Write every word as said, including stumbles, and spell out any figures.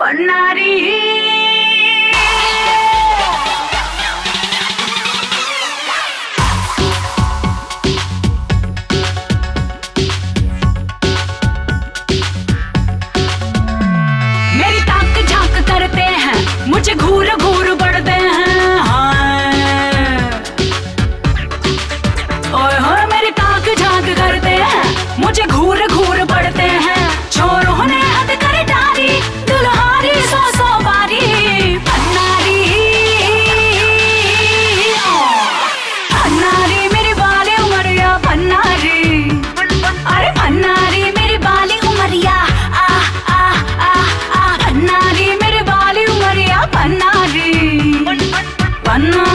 Fannari. No.